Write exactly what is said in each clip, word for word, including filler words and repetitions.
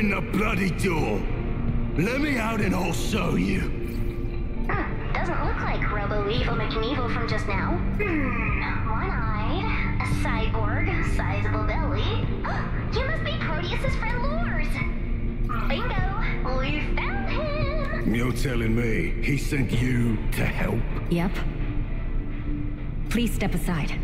open the bloody door. Let me out and I'll show you. Hmm, doesn't look like Robo Evil McNeve from just now. Hmm, one-eyed, a cyborg, sizable belly. Oh, you must be Proteus's friend Lors. Bingo, we found him. You're telling me he sent you to help? Yep. Please step aside.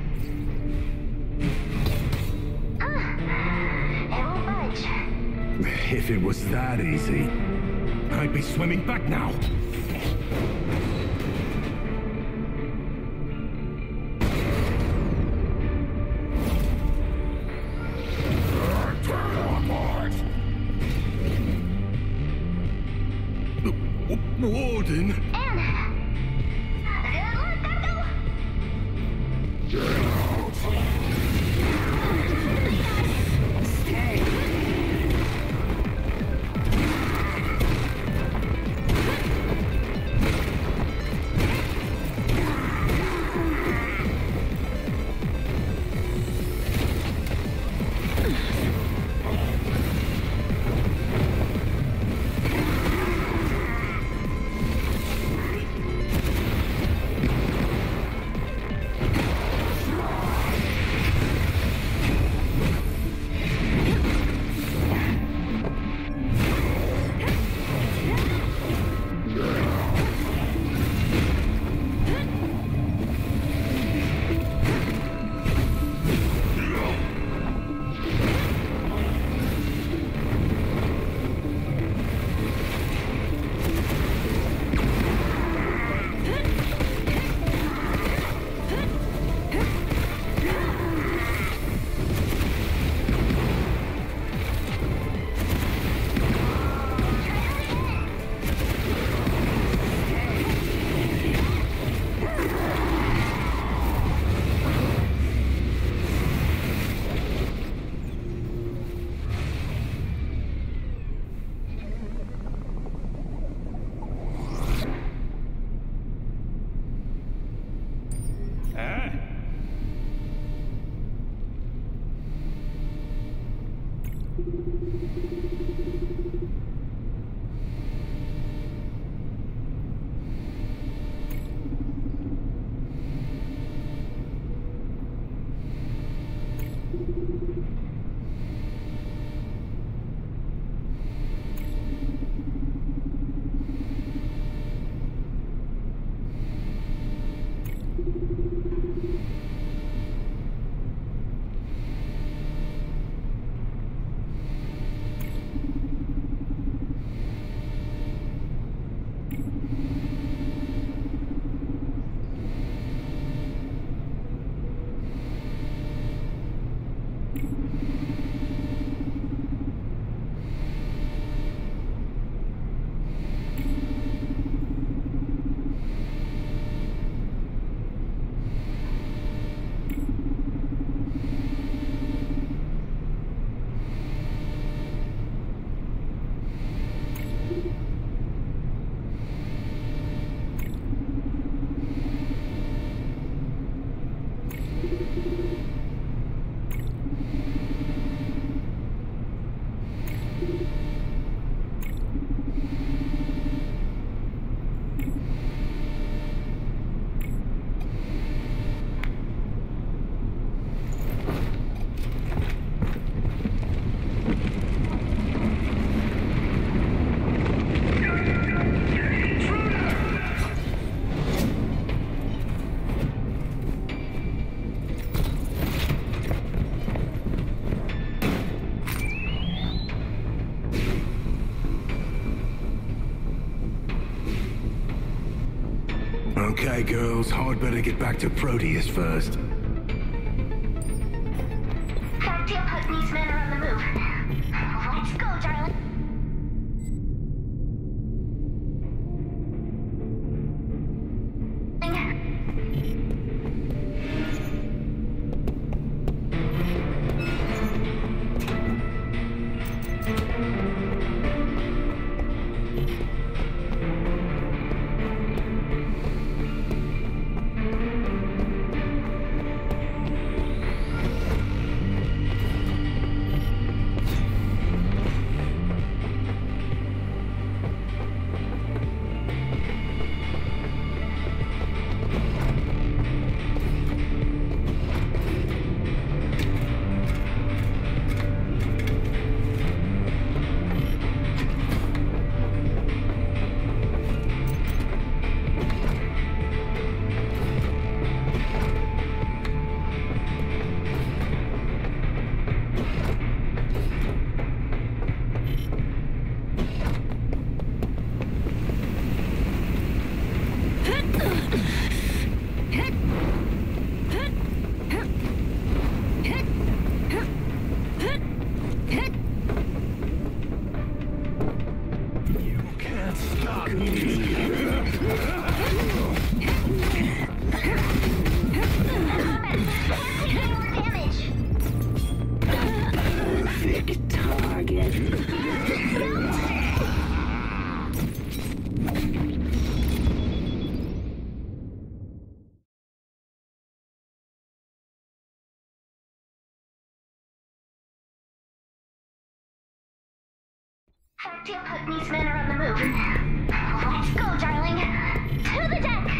If it was that easy, I'd be swimming back now. Warden? Anne! Good luck, Doctor! Stay! Okay, girls, I'd better get back to Proteus first. Fractal Putney's men are on the move. Let's go, darling. Tech tail hook these men are on the move. Let's go, darling. To the deck.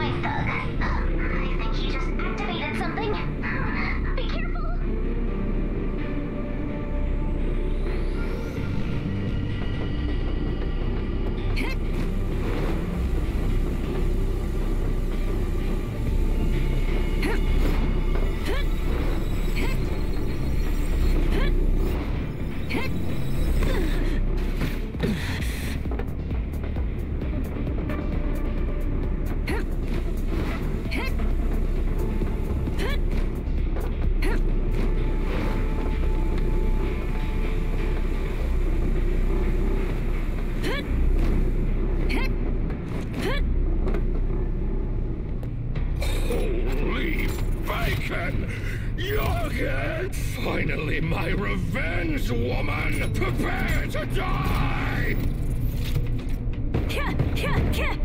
noise, Doug. I think he just activated something. Be careful. Woman, prepare to die! Here, here, here!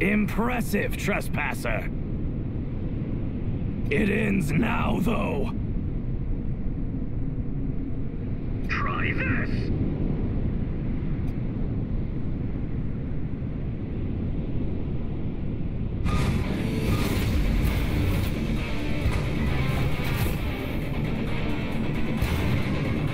Impressive, trespasser. It ends now, though. Try this. And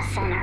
data center.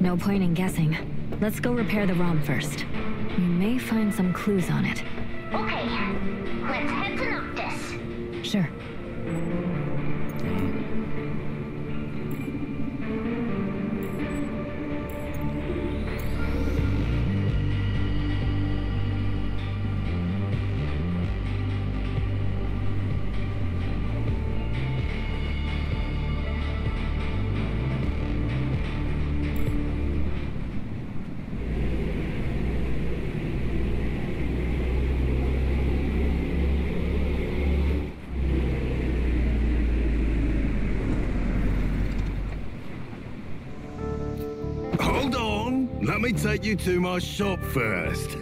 No point in guessing. Let's go repair the ROM first. We may find some clues on it. Okay, let's head to Noctis. Sure. Let me take you to my shop first.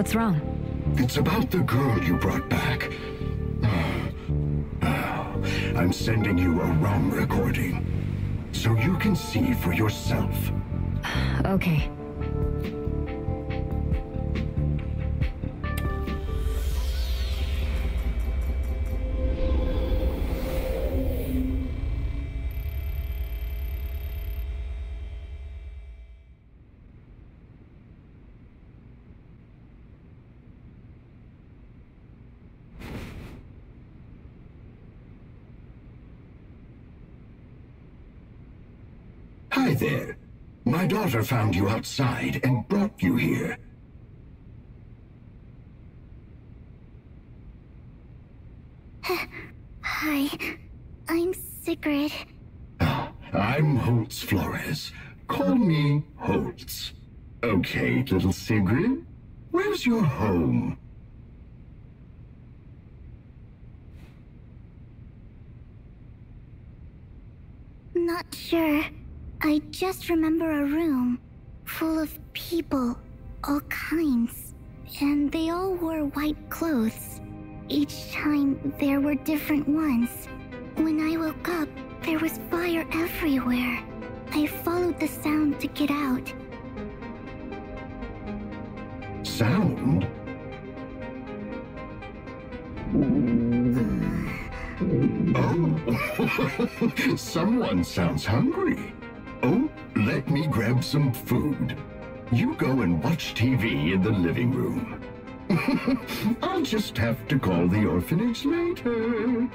What's wrong? It's about the girl you brought back. I'm sending you a ROM recording, so you can see for yourself. Okay. Hi there. My daughter found you outside and brought you here. Hi. I'm Sigrid. Ah, I'm Holtz Flores. Call me Holtz. Okay, little Sigrid. Where's your home? Not sure. I just remember a room full of people, all kinds, and they all wore white clothes. Each time there were different ones. When I woke up, there was fire everywhere. I followed the sound to get out. Sound? Oh, someone sounds hungry. Oh, let me grab some food. You go and watch T V in the living room. I'll just have to call the orphanage later.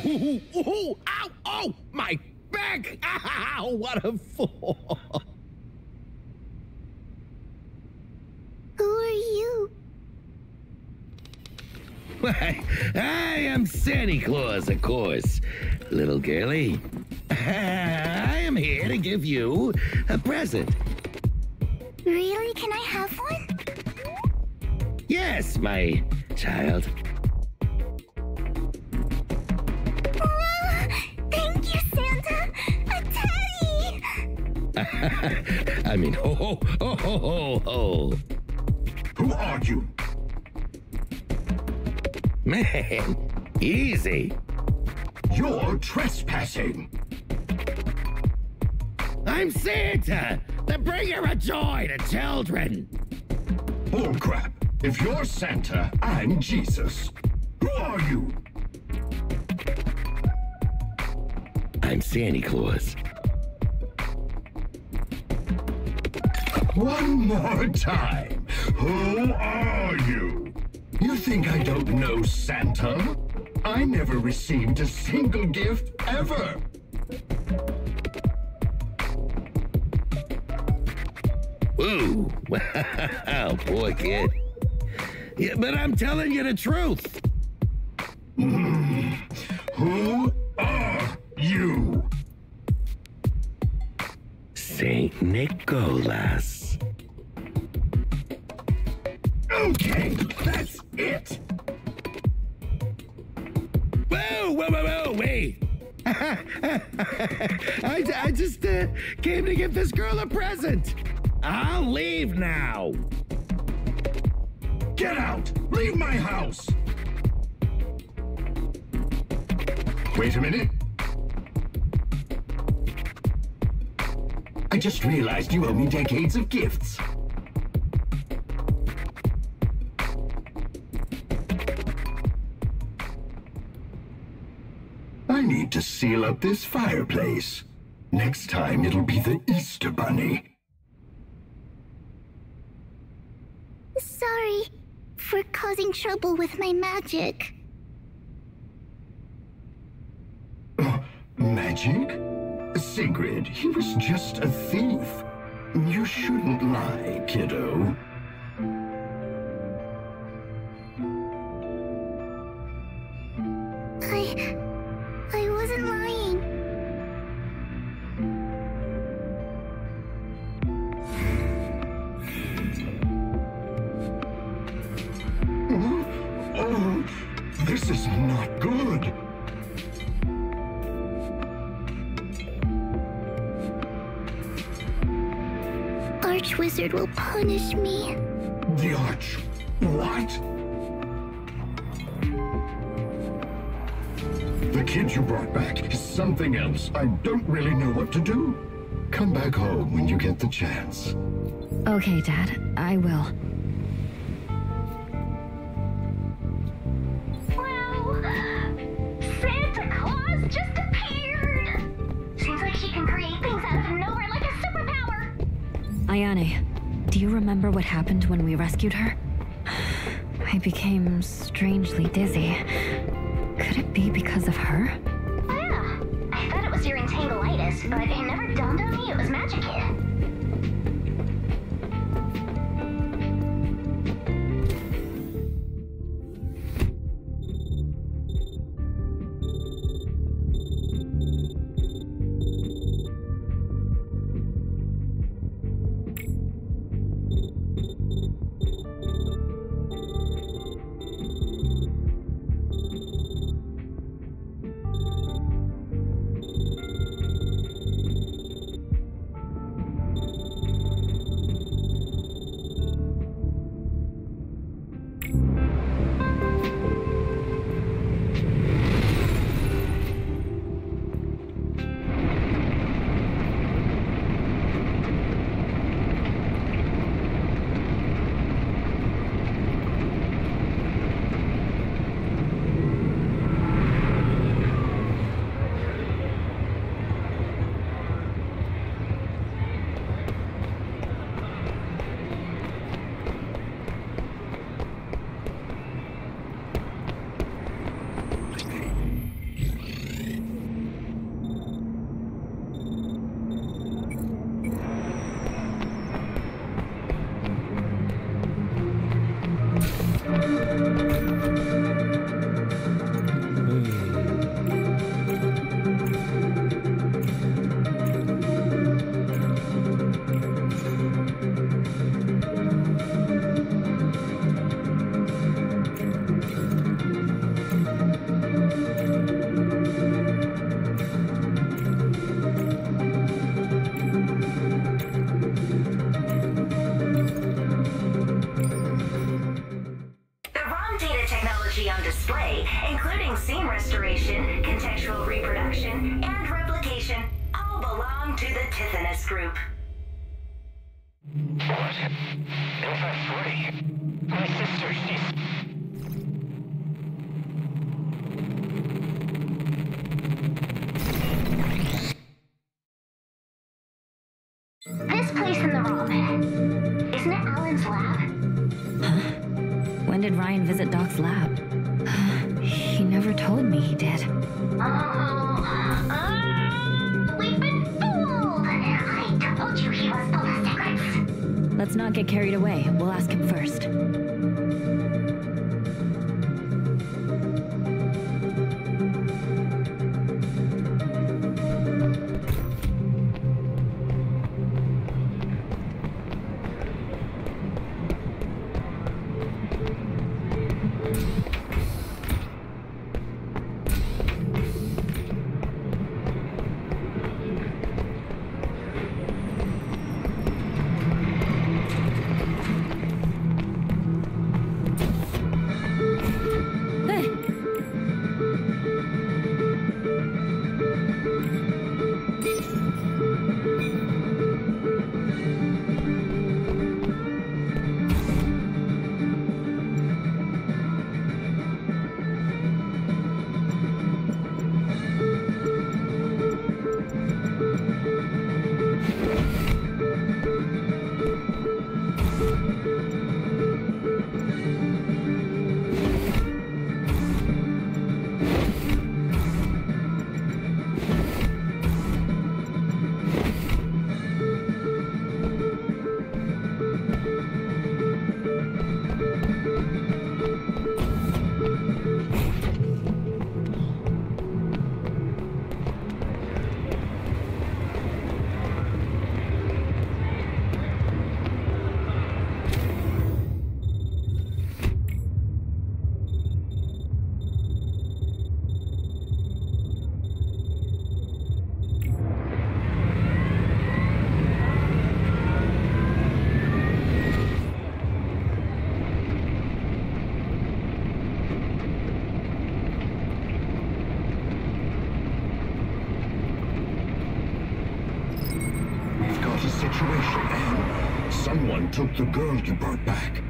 Ooh, ooh, ooh, ow, oh, my back! Ow, what a fool! Who are you? I, I am Santa Claus, of course, little girlie. I am here to give you a present. Really? Can I have one? Yes, my child. I mean, ho ho ho ho ho ho! Who are you? Man, easy. You're trespassing. I'm Santa, the bringer of joy to children. Bullcrap. If you're Santa, I'm Jesus. Who are you? I'm Santa Claus. One more time. Who are you? You think I don't know Santa? I never received a single gift ever. Ooh. Wow, boy, kid. Yeah, but I'm telling you the truth. Mm. Who are you? Saint Nicholas. Okay, that's it. Whoa, whoa, whoa, whoa, wait. I, I just uh, came to give this girl a present. I'll leave now. Get out! Leave my house! Wait a minute. I just realized you owe me decades of gifts. I need to seal up this fireplace. Next time it'll be the Easter Bunny. Sorry. For causing trouble with my magic. Uh, magic? Sigrid, he was just a thief. You shouldn't lie, kiddo. I... I wasn't lying. Oh, this is not good. Archwizard will punish me. The Arch... what? The kid you brought back is something else. I don't really know what to do. Come back home when you get the chance. Okay, Dad. I will. Ayane, do you remember what happened when we rescued her? I became strangely dizzy. Could it be because of her? Yeah, I thought it was your entangleitis, but it never dawned on me it was Magic be on display, including scene restoration, contextual reproduction, and replication, all belong to the Tithonus group. What? Alpha three? My sister, she's... Did Ryan visit Doc's lab? He never told me he did. Oh, uh, we've been fooled! I told you he was full of secrets. Let's not get carried away. We'll ask him first. Took the girl you brought back.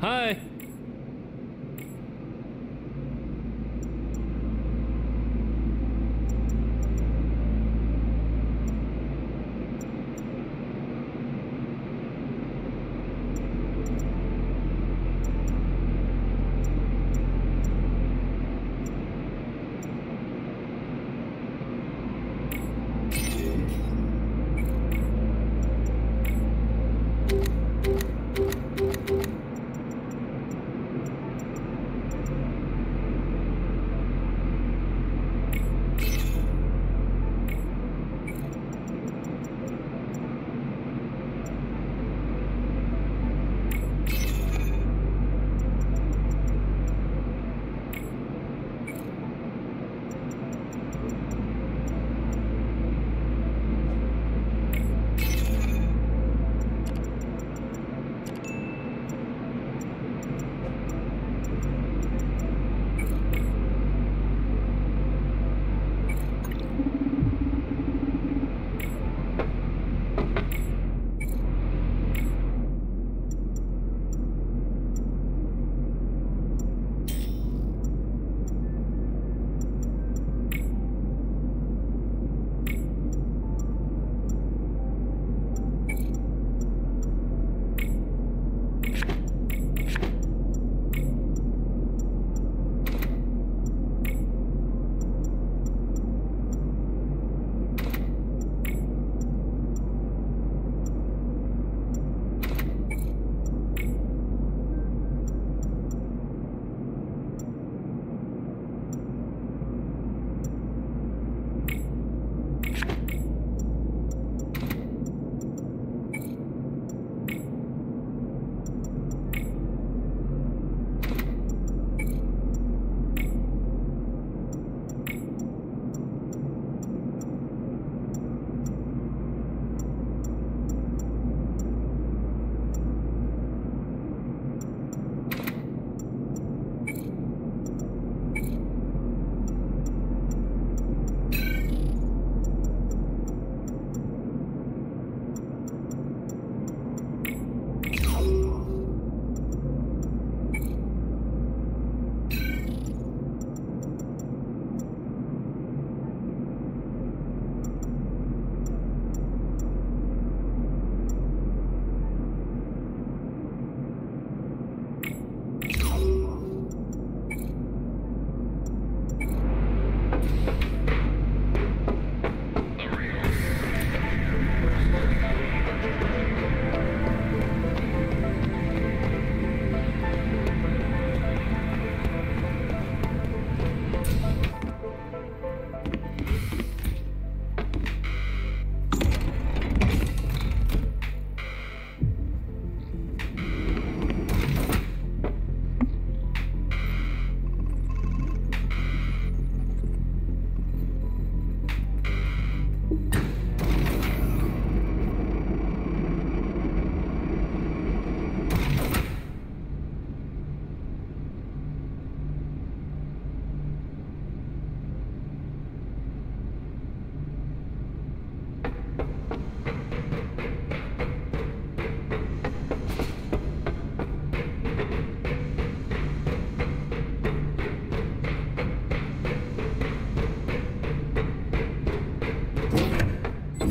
Hi.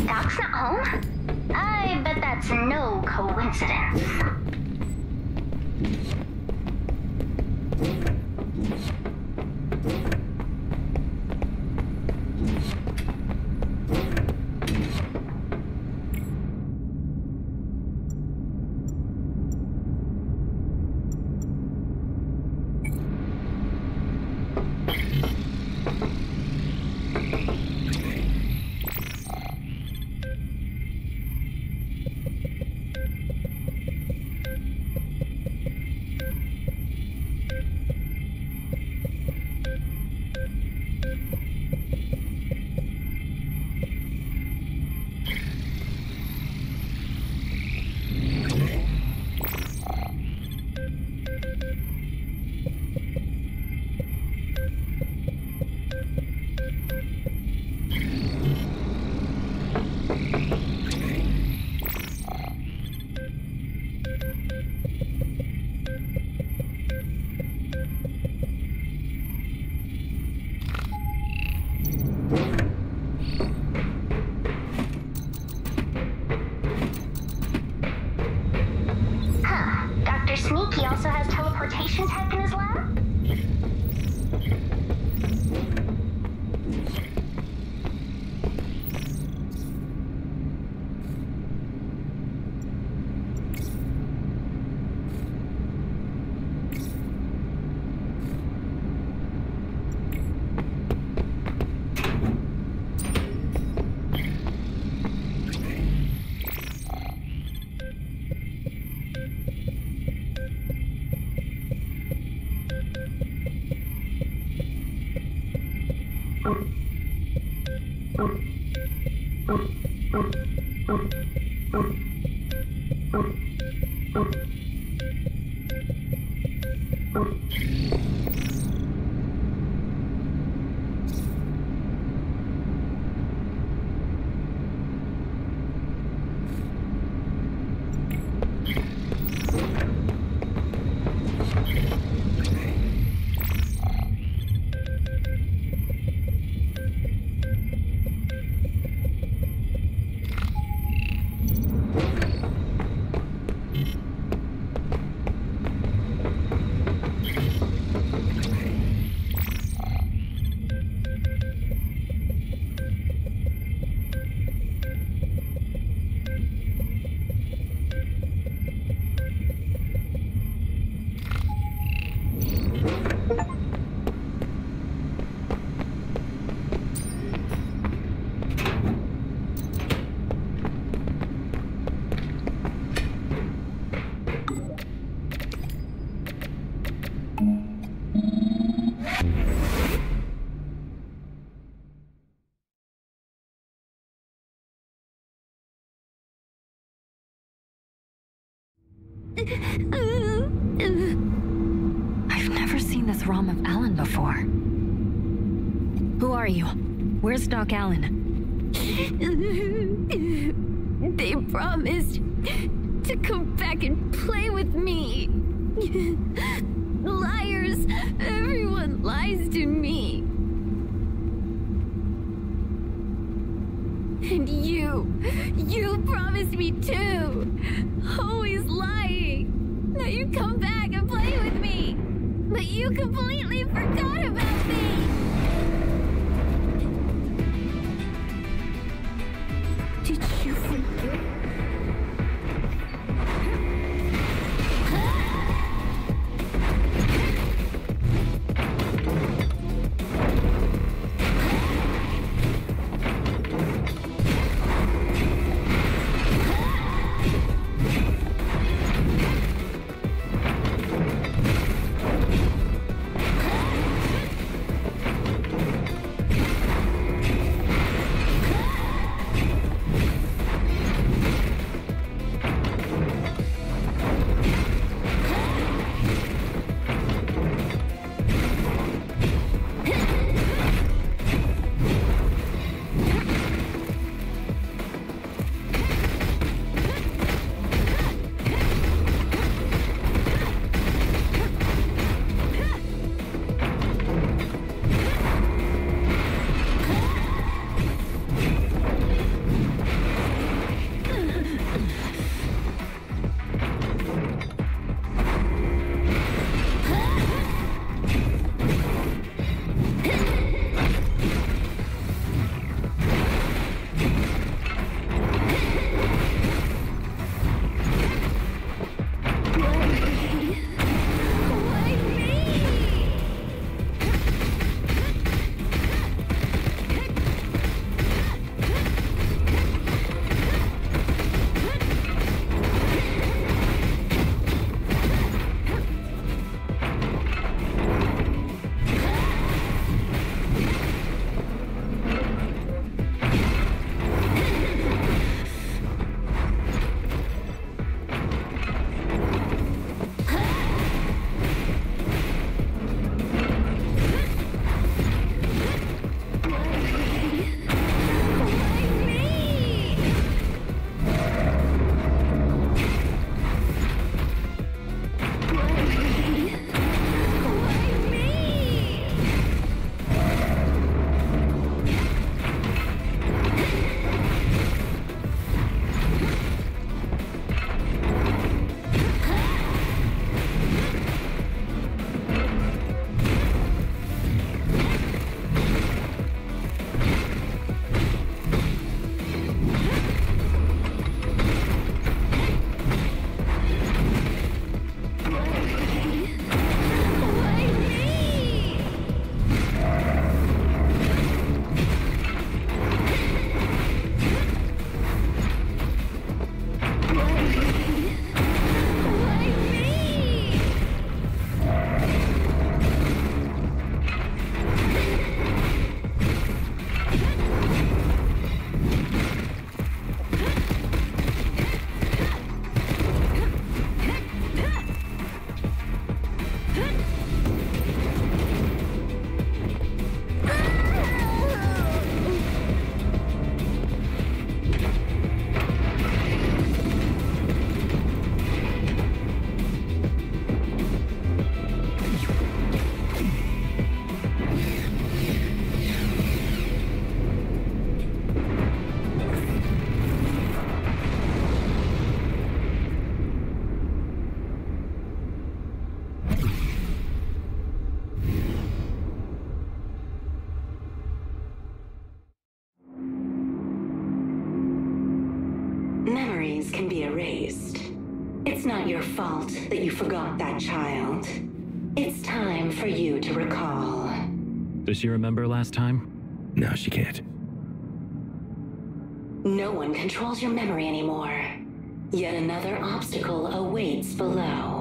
Doc's not home? I bet that's no coincidence. I've never seen this ROM of Allen before. Who are you? Where's Doc Allen? They promised to come back and play with me. Liars! Everyone lies to me. And you, you promised me too. Always lying. Now you come back and play with me. But you completely forgot about me. Did you forget? memories can be erased. It's not your fault that you forgot that child. It's time for you to recall. Does she remember last time? No, she can't. No one controls your memory anymore. Yet another obstacle awaits below.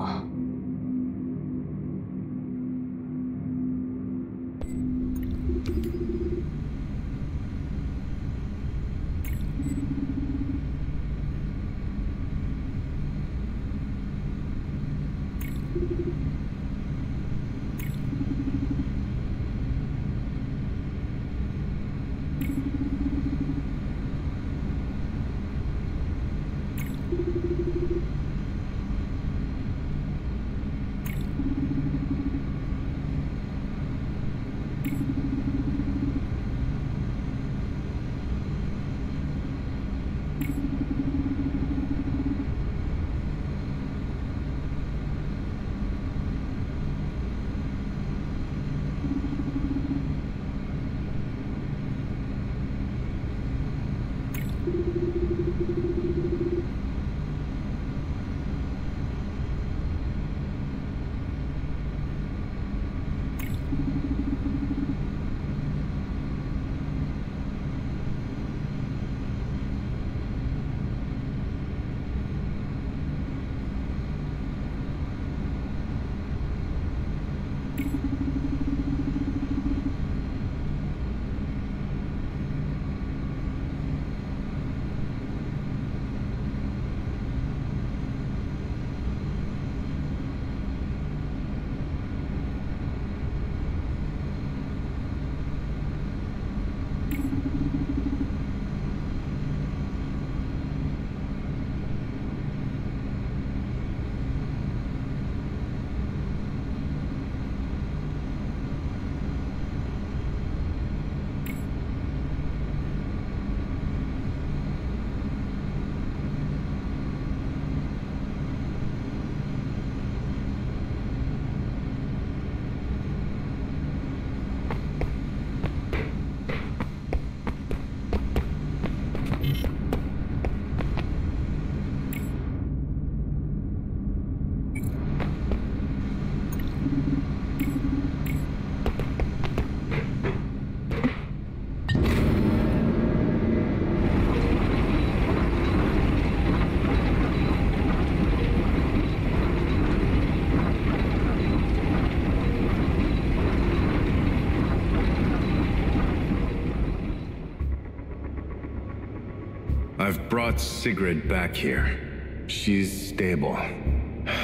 I've brought Sigrid back here. She's stable.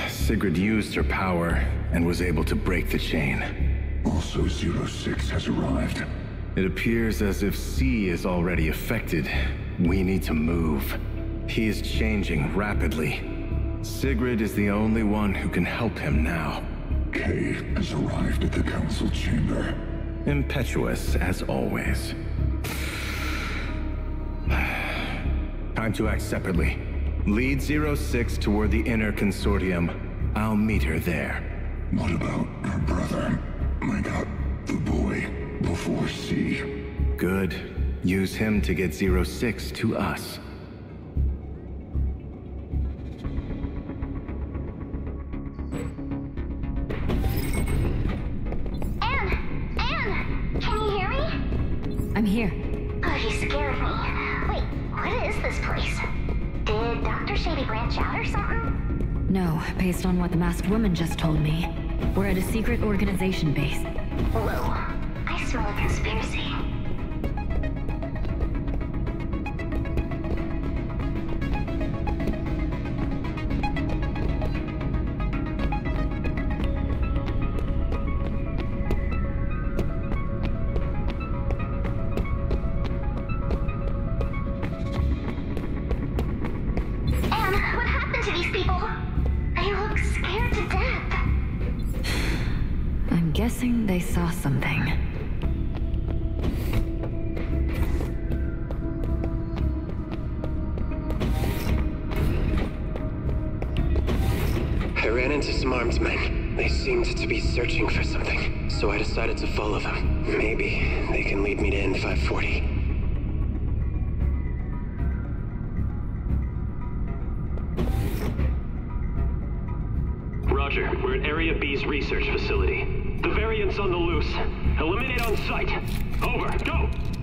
Sigrid used her power and was able to break the chain. Also, zero six has arrived. It appears as if C is already affected. We need to move. He is changing rapidly. Sigrid is the only one who can help him now. K has arrived at the council chamber. Impetuous as always. Time to act separately. Lead zero six toward the inner consortium. I'll meet her there. What about her brother? I got the boy before C. Good. Use him to get zero six to us. Anne! Anne! Can you hear me? I'm here. Oh, you scared me. What is this place? Did Doctor Shady branch out or something? No, based on what the masked woman just told me. We're at a secret organization base. Whoa, I smell a conspiracy. They saw something. I ran into some armed men. They seemed to be searching for something, so I decided to follow them. Maybe they can lead me to N five forty. Roger. We're at Area B's research facility. The variant's on the loose. Eliminate on sight. Over. Go!